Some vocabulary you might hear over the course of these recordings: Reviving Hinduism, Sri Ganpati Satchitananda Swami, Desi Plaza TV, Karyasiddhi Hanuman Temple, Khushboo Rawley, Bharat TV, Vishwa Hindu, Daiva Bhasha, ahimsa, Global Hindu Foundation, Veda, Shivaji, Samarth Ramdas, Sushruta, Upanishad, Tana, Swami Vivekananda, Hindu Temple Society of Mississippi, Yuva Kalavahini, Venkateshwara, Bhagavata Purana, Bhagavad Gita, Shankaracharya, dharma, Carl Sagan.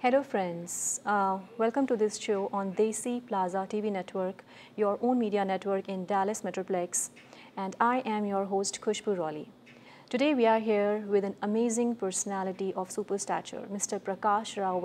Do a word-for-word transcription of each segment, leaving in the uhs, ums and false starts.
Hello friends, uh, welcome to this show on Desi Plaza T V network, your own media network in Dallas Metroplex, and I am your host Khushboo Rawley. Today we are here with an amazing personality of super stature, Mister Prakash Rao.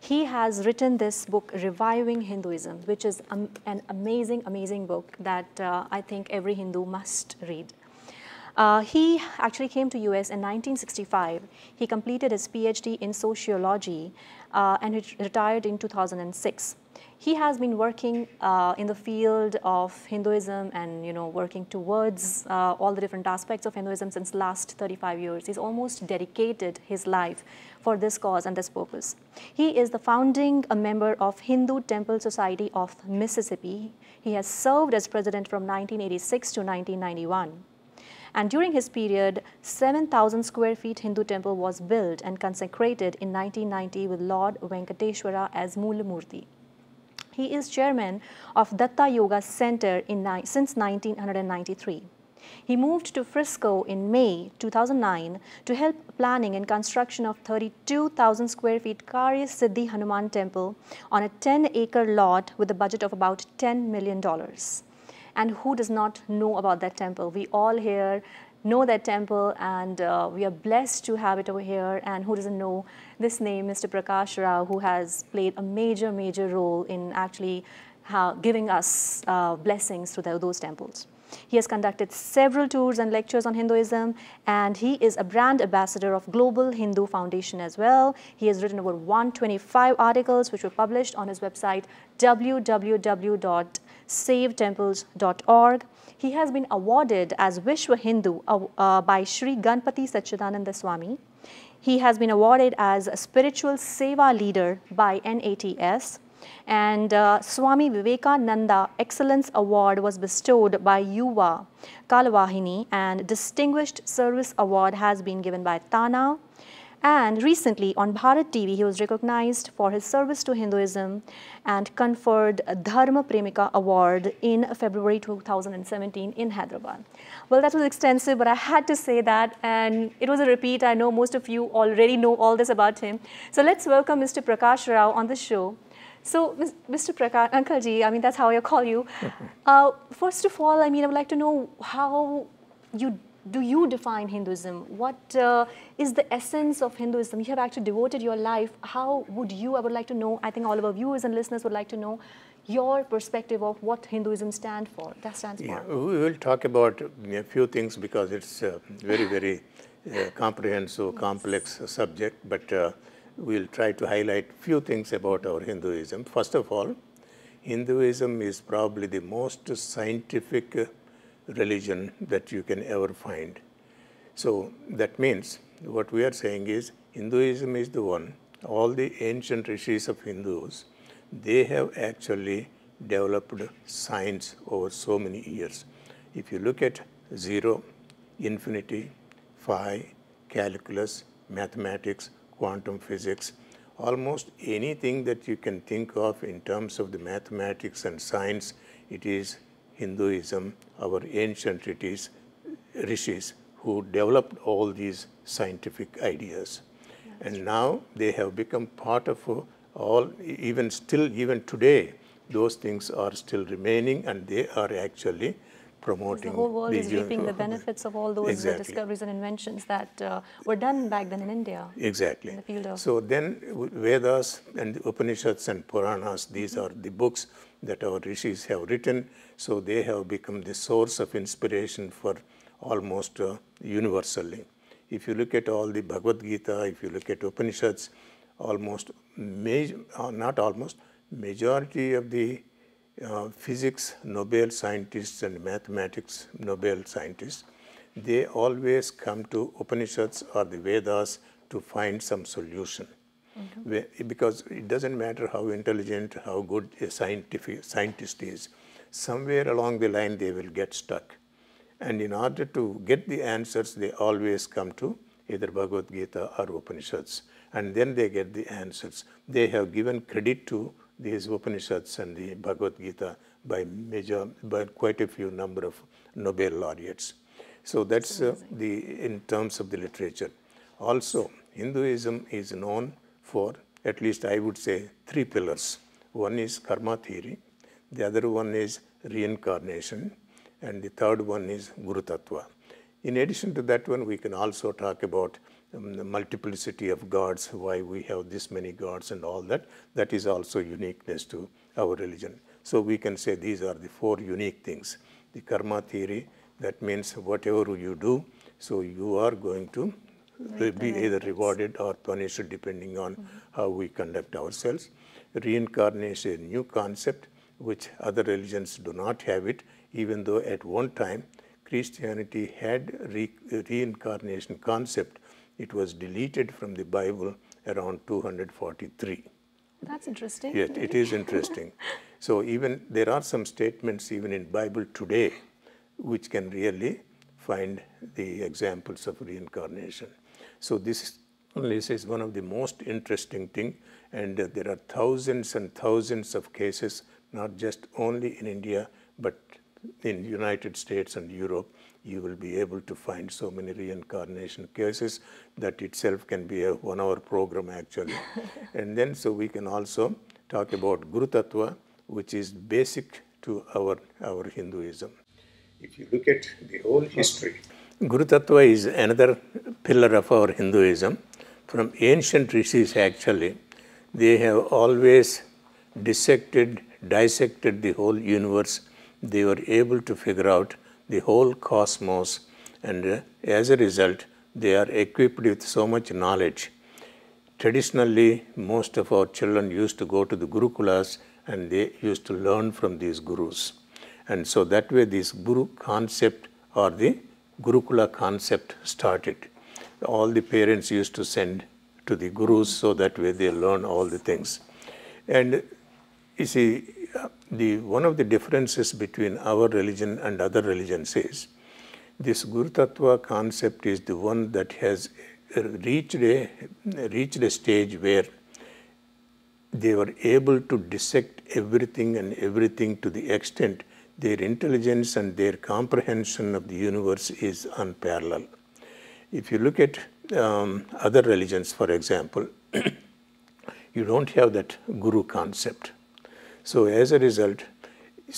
He has written this book, Reviving Hinduism, which is um, an amazing, amazing book that uh, I think every Hindu must read. Uh, he actually came to U S in nineteen sixty-five. He completed his P H D in sociology uh, and he retired in two thousand six. He has been working uh, in the field of Hinduism and, you know, working towards uh, all the different aspects of Hinduism since last thirty-five years. He's almost dedicated his life for this cause and this purpose. He is the founding a member of Hindu Temple Society of Mississippi. He has served as president from nineteen eighty-six to nineteen ninety-one. And during his period, seven thousand square feet Hindu temple was built and consecrated in nineteen ninety with Lord Venkateshwara as Moolamurti. He is chairman of Dutta Yoga Center in, since nineteen ninety-three. He moved to Frisco in May two thousand nine to help planning and construction of thirty-two thousand square feet Karyasiddhi Hanuman Temple on a ten acre lot with a budget of about ten million dollars. And who does not know about that temple? We all here know that temple, and uh, we are blessed to have it over here. And who doesn't know this name, Mister Prakash Rao, who has played a major, major role in actually how giving us uh, blessings through the, those temples. He has conducted several tours and lectures on Hinduism, and he is a brand ambassador of Global Hindu Foundation as well. He has written over one hundred twenty-five articles which were published on his website w w w dot Savetemples dot org. He has been awarded as Vishwa Hindu uh, uh, by Sri Ganpati Satchitananda Swami. He has been awarded as a spiritual seva leader by N A T S. And uh, Swami Vivekananda Excellence Award was bestowed by Yuva Kalavahini, and Distinguished Service Award has been given by Tana. And recently on Bharat T V, he was recognized for his service to Hinduism and conferred a Dharma Premika Award in February two thousand seventeen in Hyderabad. Well, that was extensive, but I had to say that, and it was a repeat. I know most of you already know all this about him. So let's welcome Mister Prakash Rao on the show. So, Mister Prakash, Uncle Ji, I mean, that's how I call you. Uh, first of all, I mean, I would like to know how you do you define Hinduism? What uh, is the essence of Hinduism? You have actually devoted your life. How would you, I would like to know, I think all of our viewers and listeners would like to know your perspective of what Hinduism stand for, that stands yeah, for. We will talk about a few things because it's a very, very uh, comprehensive, yes. complex subject. But uh, we'll try to highlight few things about our Hinduism. First of all, Hinduism is probably the most scientific religion that you can ever find. So that means what we are saying is Hinduism is the one, all the ancient rishis of Hindus, they have actually developed science over so many years. If you look at zero, infinity, phi, calculus, mathematics, quantum physics, almost anything that you can think of in terms of the mathematics and science, it is Hinduism, our ancient rishis who developed all these scientific ideas. Yeah, and true. Now they have become part of all, even still, even today, those things are still remaining and they are actually promoting. The whole world is reaping the benefits of all those exactly. discoveries and inventions that uh, were done back then in India. Exactly. In the field of so then Vedas and the Upanishads and Puranas, these mm-hmm. are the books that our rishis have written. So they have become the source of inspiration for almost uh, universally. If you look at all the Bhagavad Gita, if you look at Upanishads, almost, major, uh, not almost, majority of the Uh, physics Nobel scientists and mathematics Nobel scientists, they always come to Upanishads or the Vedas to find some solution. Mm-hmm. Because it doesn't matter how intelligent, how good a scientific scientist is, somewhere along the line they will get stuck. And in order to get the answers, they always come to either Bhagavad Gita or Upanishads. And then they get the answers. They have given credit to these Upanishads and the Bhagavad Gita by major, by quite a few number of Nobel laureates. So that's uh, the in terms of the literature. Also, Hinduism is known for at least I would say, three pillars. One is karma theory, the other one is reincarnation, and the third one is Guru Tattva. In addition to that one, we can also talk about um, the multiplicity of gods, why we have this many gods and all that. That is also uniqueness to our religion. So we can say these are the four unique things. The karma theory, that means whatever you do, so you are going to right. be either rewarded or punished depending on mm-hmm. how we conduct ourselves. Reincarnation is a new concept which other religions do not have it, even though at one time Christianity had re reincarnation concept. It was deleted from the Bible around two hundred forty-three. That's interesting. Yes, it is interesting. So even there are some statements even in Bible today which can really find the examples of reincarnation. So this is one of the most interesting thing, and uh, there are thousands and thousands of cases, not just only in India, but in United States and Europe, you will be able to find so many reincarnation cases that itself can be a one-hour program actually. And then so we can also talk about Guru Tattva, which is basic to our, our Hinduism. If you look at the whole history, Guru Tattva is another pillar of our Hinduism. From ancient rishis actually, they have always dissected, dissected the whole universe. They were able to figure out the whole cosmos, and uh, as a result, they are equipped with so much knowledge. Traditionally, most of our children used to go to the Gurukulas and they used to learn from these gurus. And so that way this guru concept or the Gurukula concept started. All the parents used to send to the gurus, so that way they learn all the things. And you see, The, one of the differences between our religion and other religions is this Guru Tattva concept is the one that has reached a, reached a stage where they were able to dissect everything and everything to the extent their intelligence and their comprehension of the universe is unparalleled. If you look at um, other religions, for example, you don't have that Guru concept. So as a result,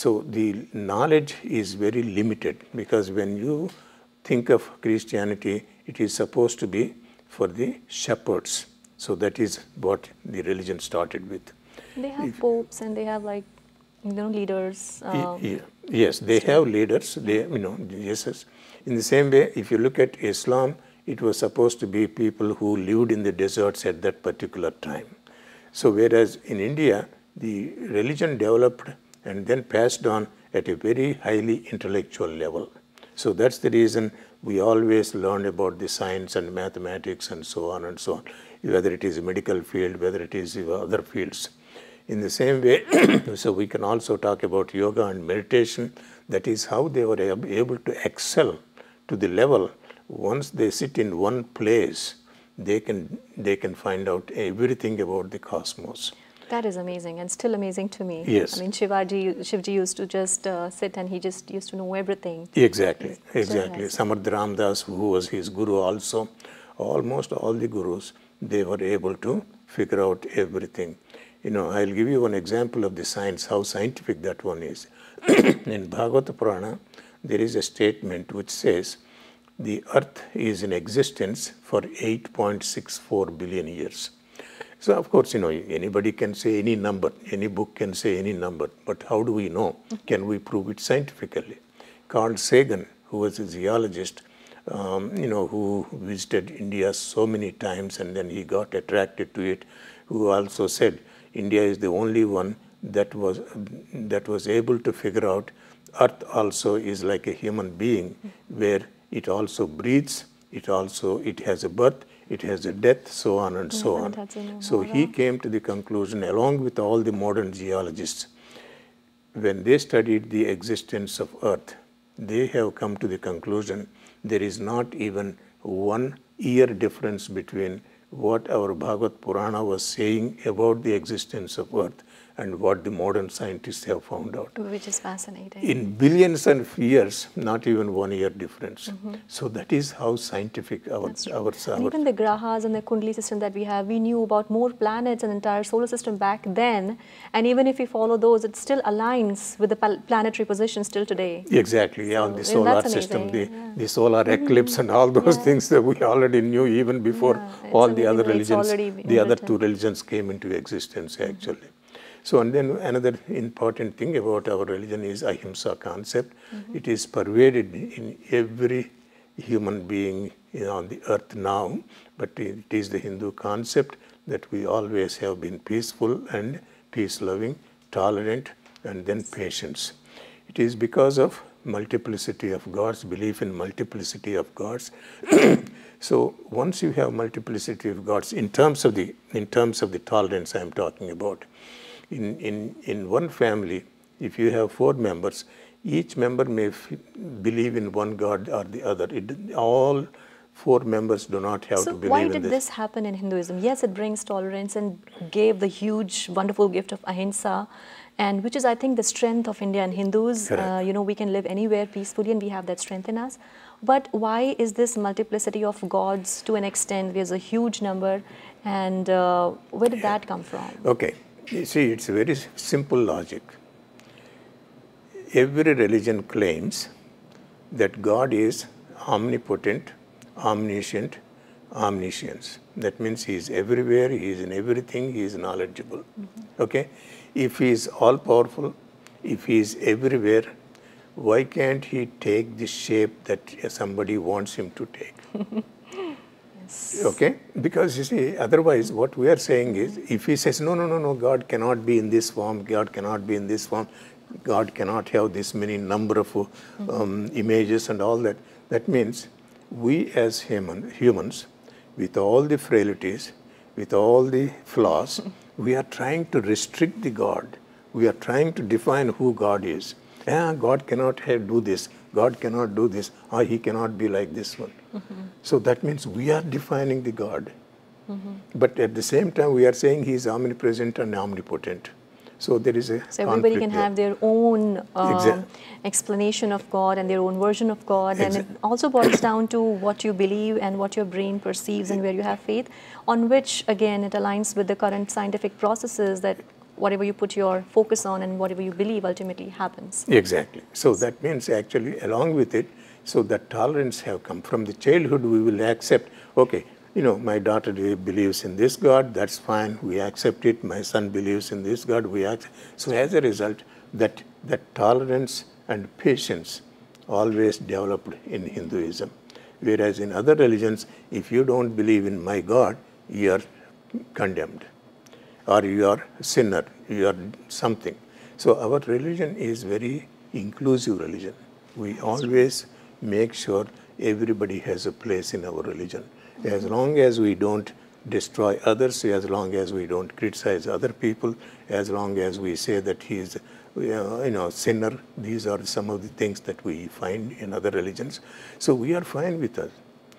so the knowledge is very limited, because when you think of Christianity, it is supposed to be for the shepherds. So that is what the religion started with. They have if, popes and they have like, you know, leaders. Um, yeah, yes, they still. have leaders, they, you know, Jesus. In the same way, if you look at Islam, it was supposed to be people who lived in the deserts at that particular time. So whereas in India, the religion developed and then passed on at a very highly intellectual level. So that's the reason we always learned about the science and mathematics and so on and so on, whether it is medical field, whether it is other fields. In the same way, so we can also talk about yoga and meditation. That is how they were able to excel to the level. Once they sit in one place, they can, they can find out everything about the cosmos. That is amazing, and still amazing to me. Yes. I mean, Shivaji, Shivaji used to just uh, sit and he just used to know everything. Exactly, exactly. Samarth Ramdas, who was his guru also, almost all the gurus, they were able to figure out everything. You know, I'll give you one example of the science, how scientific that one is. In Bhagavata Purana, there is a statement which says, the earth is in existence for eight point six four billion years. So of course, you know, anybody can say any number, any book can say any number, but how do we know? Can we prove it scientifically? Carl Sagan, who was a geologist, um, you know, who visited India so many times and then he got attracted to it, who also said India is the only one that was, that was able to figure out Earth also is like a human being, where it also breathes, it also, it has a birth, it has a death, so on and so on. So he came to the conclusion, along with all the modern geologists, when they studied the existence of Earth, they have come to the conclusion there is not even one year difference between what our Bhagavad Purana was saying about the existence of Earth and what the modern scientists have found out. Which is fascinating. In billions and years, not even one year difference. Mm-hmm. So that is how scientific our... our, our even the grahas and the kundali system that we have, we knew about more planets and entire solar system back then. And even if we follow those, it still aligns with the planetary positions till today. Exactly, yeah, so, the solar system, the, yeah. the solar mm-hmm. eclipse and all those yeah. things that we already knew even before yeah, all the other religions, the other two religions came into existence actually. Mm-hmm. So, and then another important thing about our religion is ahimsa concept. Mm-hmm. It is pervaded in every human being on the earth now, but it is the Hindu concept that we always have been peaceful and peace-loving, tolerant, and then patience. It is because of multiplicity of gods, belief in multiplicity of gods. So once you have multiplicity of gods, in terms of the in terms of the tolerance I am talking about. In, in, in one family, if you have four members, each member may f believe in one god or the other. It, all four members do not have so to believe in this. So why did this happen in Hinduism? Yes, it brings tolerance and gave the huge, wonderful gift of ahimsa, and which is, I think, the strength of India and Hindus. Uh, you know, we can live anywhere peacefully and we have that strength in us. But why is this multiplicity of gods to an extent? There's a huge number, and uh, where did yeah. that come from? Okay. You see, it's a very simple logic. Every religion claims that God is omnipotent, omniscient, omniscience. That means He is everywhere, He is in everything, He is knowledgeable. Mm-hmm. Okay? If He is all-powerful, if He is everywhere, why can't He take the shape that somebody wants Him to take? Okay, because you see, otherwise what we are saying is, if he says, no, no, no, no, God cannot be in this form, God cannot be in this form, God cannot have this many number of um, mm-hmm. images and all that, that means we as human, humans, with all the frailties, with all the flaws, we are trying to restrict the God. We are trying to define who God is. Ah, God cannot have, do this. God cannot do this. Ah, he cannot be like this one. Mm-hmm. So that means we are defining the God. Mm-hmm. But at the same time, we are saying he is omnipresent and omnipotent. So there is a So everybody can there. have their own uh, explanation of God and their own version of God. Exactly. And it also boils down to what you believe and what your brain perceives and where you have faith, on which, again, it aligns with the current scientific processes that whatever you put your focus on and whatever you believe ultimately happens. Exactly. So that means actually along with it, so that tolerance have come. From the childhood we will accept, okay, you know, my daughter believes in this God, that's fine, we accept it. My son believes in this God, we accept. So as a result, that, that tolerance and patience always developed in Hinduism. Whereas in other religions, if you don't believe in my God, you are condemned. Or you are a sinner, you are something. So our religion is very inclusive religion. We always make sure everybody has a place in our religion. As long as we don't destroy others, as long as we don't criticize other people, as long as we say that he is you know, sinner, these are some of the things that we find in other religions. So we are fine with us.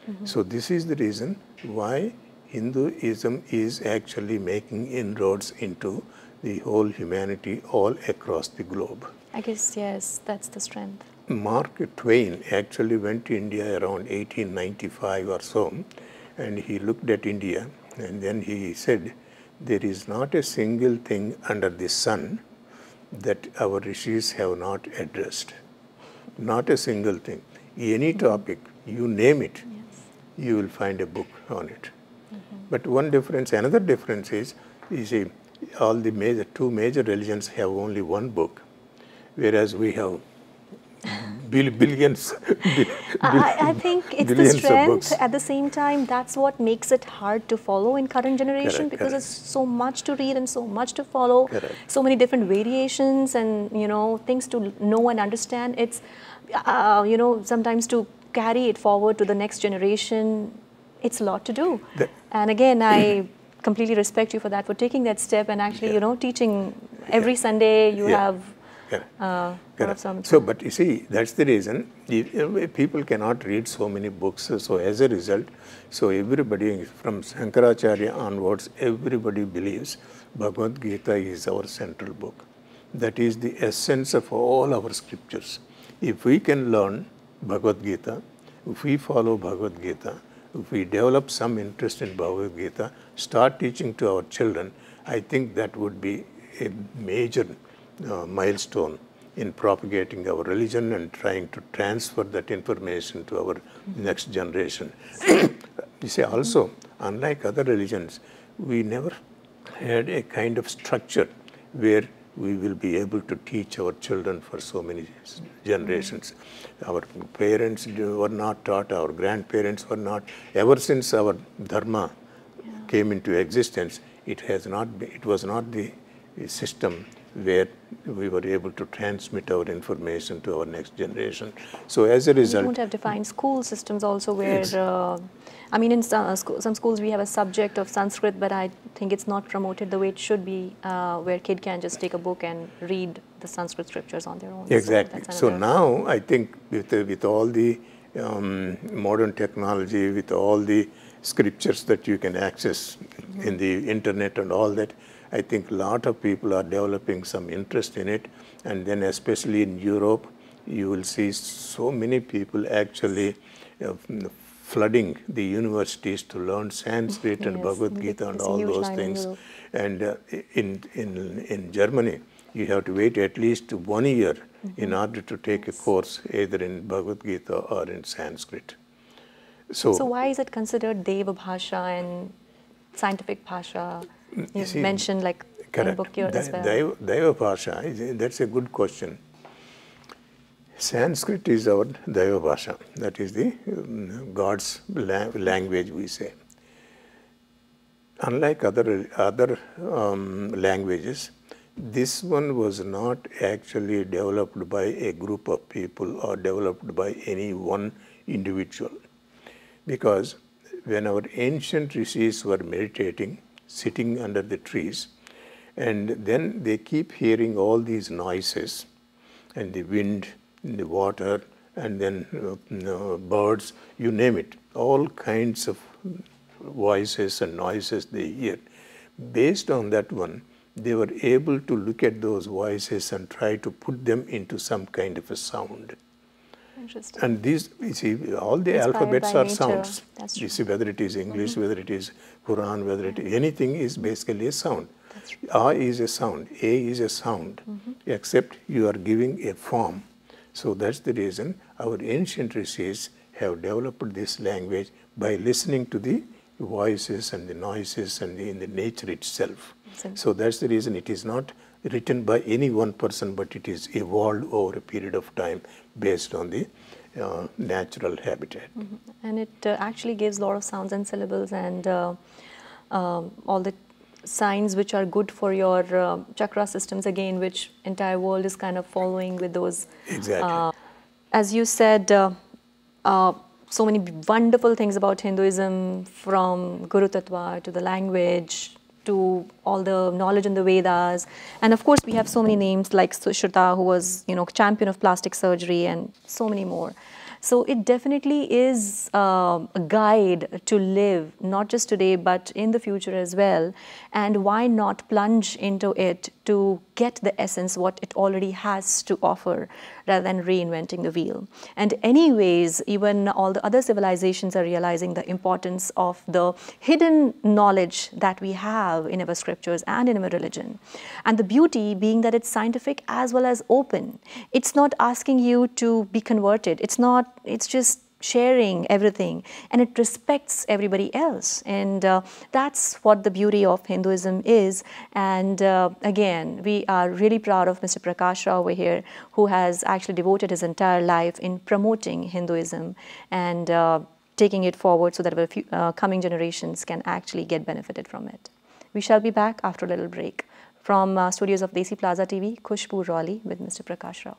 Mm-hmm. So this is the reason why Hinduism is actually making inroads into the whole humanity all across the globe. I guess, yes, that's the strength. Mark Twain actually went to India around eighteen ninety-five or so, and he looked at India, and then he said, there is not a single thing under the sun that our rishis have not addressed. Not a single thing. Any topic, you name it, yes. you will find a book on it. But one difference, another difference is, you see, all the major, two major religions have only one book, whereas we have bill, billions, bill, I, I think it's the strength. At the same time, that's what makes it hard to follow in current generation correct, because correct. it's so much to read and so much to follow, correct. so many different variations and, you know, things to know and understand. It's, uh, you know, sometimes to carry it forward to the next generation, it's a lot to do. That, and again, I completely respect you for that, for taking that step and actually, yeah. you know, teaching every yeah. Sunday. You yeah. have Correct. Uh, Correct. So, but you see, that's the reason people cannot read so many books. So, as a result, so everybody from Shankaracharya onwards, everybody believes Bhagavad Gita is our central book. That is the essence of all our scriptures. If we can learn Bhagavad Gita, if we follow Bhagavad Gita, if we develop some interest in Bhagavad Gita, start teaching to our children, I think that would be a major uh, milestone in propagating our religion and trying to transfer that information to our next generation. You see, also, unlike other religions, we never had a kind of structure where we will be able to teach our children for so many generations. Our parents were not taught, our grandparents were not. Ever since our dharma yeah. came into existence, it has not been, it was not the system where we were able to transmit our information to our next generation. So as a result, we don't have defined school systems also where, uh, I mean, in some, some schools we have a subject of Sanskrit, but I think it's not promoted the way it should be, uh, where kid can just take a book and read the Sanskrit scriptures on their own. Exactly. So, so now I think with, uh, with all the um, modern technology, with all the scriptures that you can access mm-hmm. in the internet and all that, I think a lot of people are developing some interest in it, and then especially in Europe, you will see so many people actually uh, flooding the universities to learn Sanskrit yes, and Bhagavad Gita and all those things. And uh, in, in, in Germany, you have to wait at least one year mm-hmm. in order to take yes. a course either in Bhagavad Gita or in Sanskrit. So, so why is it considered Deva Bhasha and scientific Bhasha? You see, mentioned like correct. in book here as well. Daiva, Daiva Bhasha, that's a good question. Sanskrit is our Daiva Bhasha, that is the um, God's la language we say. Unlike other, other um, languages, this one was not actually developed by a group of people or developed by any one individual. Because when our ancient rishis were meditating, sitting under the trees, and then they keep hearing all these noises, and the wind, and the water, and then uh, uh, birds, you name it, all kinds of voices and noises they hear. Based on that one, they were able to look at those voices and try to put them into some kind of a sound. Interesting. And these, you see, all the Inspired alphabets are nature. sounds. You see, whether it is English, mm-hmm. whether it is Quran, whether it is anything, is basically a sound. A is a sound, A is a sound, mm-hmm. except you are giving a form. So that's the reason our ancient rishis have developed this language by listening to the voices and the noises and the, in the nature itself. That's so that's the reason it is not written by any one person, but it is evolved over a period of time based on the uh, natural habitat. Mm-hmm. And it uh, actually gives a lot of sounds and syllables and uh, um, all the signs which are good for your uh, chakra systems, again, which entire world is kind of following with those. Exactly. Uh, as you said, uh, uh, so many wonderful things about Hinduism, from Guru Tattva to the language, to all the knowledge in the Vedas. And of course, we have so many names like Sushruta, who was, you know, champion of plastic surgery, and so many more. So it definitely is uh, a guide to live, not just today, but in the future as well. And why not plunge into it to get the essence, what it already has to offer, rather than reinventing the wheel. And anyways, even all the other civilizations are realizing the importance of the hidden knowledge that we have in our scriptures and in our religion. And the beauty being that it's scientific as well as open. It's not asking you to be converted. It's not It's just sharing everything, and it respects everybody else, and uh, that's what the beauty of Hinduism is. And uh, again, we are really proud of Mister Prakash Rao over here, who has actually devoted his entire life in promoting Hinduism and uh, taking it forward so that our few, uh, coming generations can actually get benefited from it. We shall be back after a little break. From uh, studios of Desi Plaza T V, Khushboo Rawley with Mister Prakash Rao.